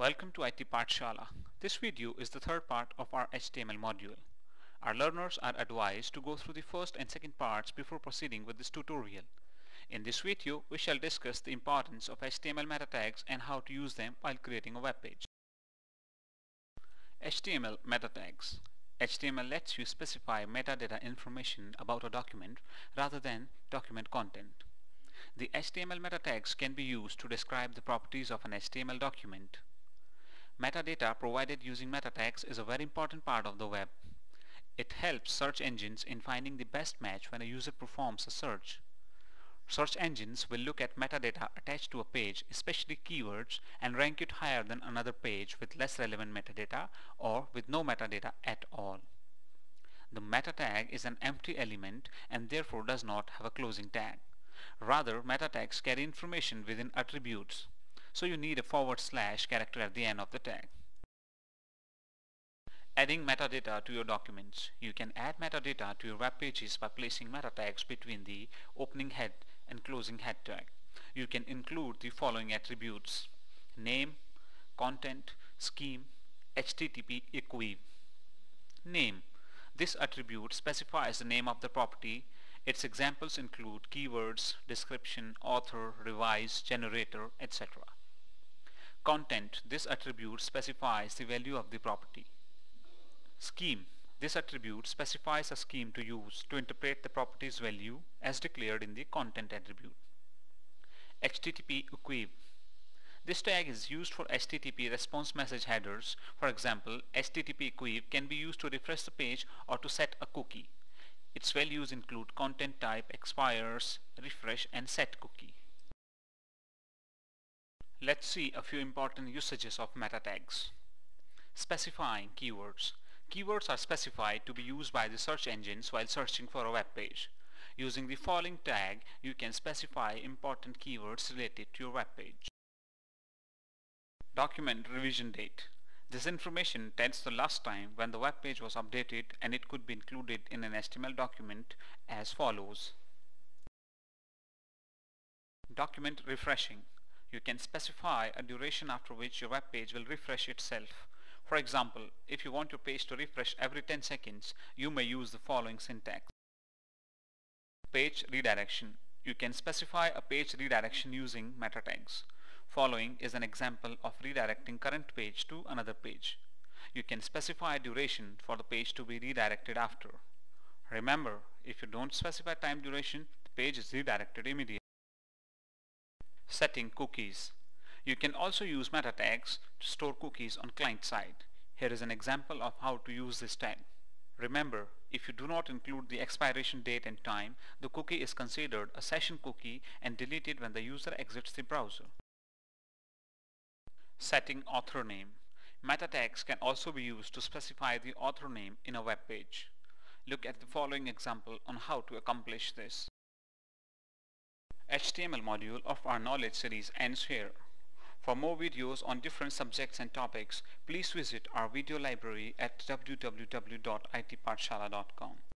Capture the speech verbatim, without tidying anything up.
Welcome to I T Pathshala. This video is the third part of our H T M L module. Our learners are advised to go through the first and second parts before proceeding with this tutorial. In this video, we shall discuss the importance of H T M L meta tags and how to use them while creating a web page. H T M L meta tags. H T M L lets you specify metadata information about a document rather than document content. The H T M L meta tags can be used to describe the properties of an H T M L document. Metadata provided using meta tags is a very important part of the web. It helps search engines in finding the best match when a user performs a search. Search engines will look at metadata attached to a page, especially keywords, and rank it higher than another page with less relevant metadata or with no metadata at all. The meta tag is an empty element and therefore does not have a closing tag. Rather, meta tags carry information within attributes. So you need a forward slash character at the end of the tag. Adding metadata to your documents. You can add metadata to your web pages by placing meta tags between the opening head and closing head tag. You can include the following attributes: name, content, scheme, H T T P equiv. Name. This attribute specifies the name of the property. Its examples include keywords, description, author, revise, generator, et cetera. Content. This attribute specifies the value of the property. Scheme. This attribute specifies a scheme to use to interpret the property's value as declared in the content attribute. H T T P equiv. This tag is used for H T T P response message headers. For example, H T T P equiv can be used to refresh the page or to set a cookie. Its values include content type, expires, refresh, and set cookie. Let's see a few important usages of meta tags. Specifying keywords. Keywords are specified to be used by the search engines while searching for a web page. Using the following tag, you can specify important keywords related to your web page. Document revision date. This information tells the last time when the web page was updated, and it could be included in an H T M L document as follows. Document refreshing. You can specify a duration after which your web page will refresh itself. For example, if you want your page to refresh every ten seconds, you may use the following syntax. Page redirection. You can specify a page redirection using meta tags. Following is an example of redirecting current page to another page. You can specify a duration for the page to be redirected after. Remember, if you don't specify time duration, the page is redirected immediately. Setting cookies. You can also use meta tags to store cookies on client side. Here is an example of how to use this tag. Remember, if you do not include the expiration date and time, the cookie is considered a session cookie and deleted when the user exits the browser. Setting author name. Meta tags can also be used to specify the author name in a web page. Look at the following example on how to accomplish this. H T M L module of our knowledge series ends here. For more videos on different subjects and topics, please visit our video library at w w w dot i t pathshala dot com.